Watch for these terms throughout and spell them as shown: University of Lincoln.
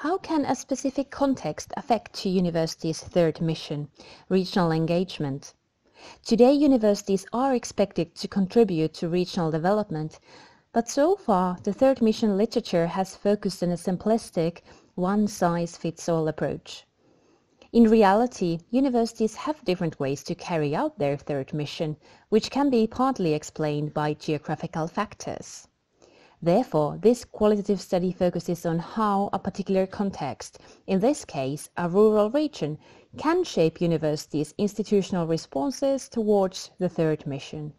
How can a specific context affect universities' third mission, regional engagement? Today, universities are expected to contribute to regional development, but so far the third mission literature has focused on a simplistic, one-size-fits-all approach. In reality, universities have different ways to carry out their third mission, which can be partly explained by geographical factors. Therefore, this qualitative study focuses on how a particular context, in this case a rural region, can shape universities' institutional responses towards the third mission.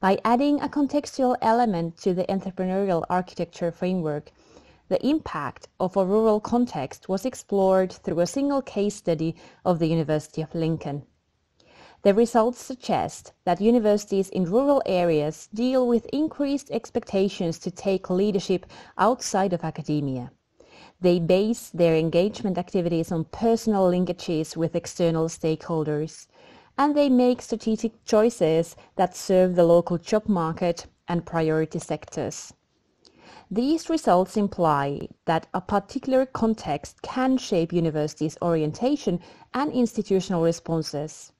By adding a contextual element to the entrepreneurial architecture framework, the impact of a rural context was explored through a single case study of the University of Lincoln. The results suggest that universities in rural areas deal with increased expectations to take leadership outside of academia. They base their engagement activities on personal linkages with external stakeholders, and they make strategic choices that serve the local job market and priority sectors. These results imply that a particular context can shape universities' orientation and institutional responses.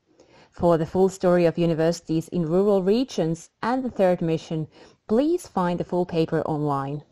For the full story of universities in rural regions and the third mission, please find the full paper online.